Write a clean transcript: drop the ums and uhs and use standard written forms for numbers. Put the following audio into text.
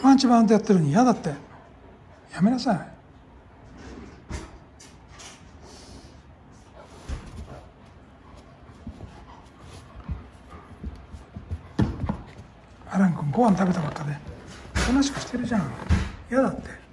パンチバウンドやってるのに嫌だって、やめなさい。アラン君ご飯食べたばっかでおとなしくしてるじゃん、嫌だって。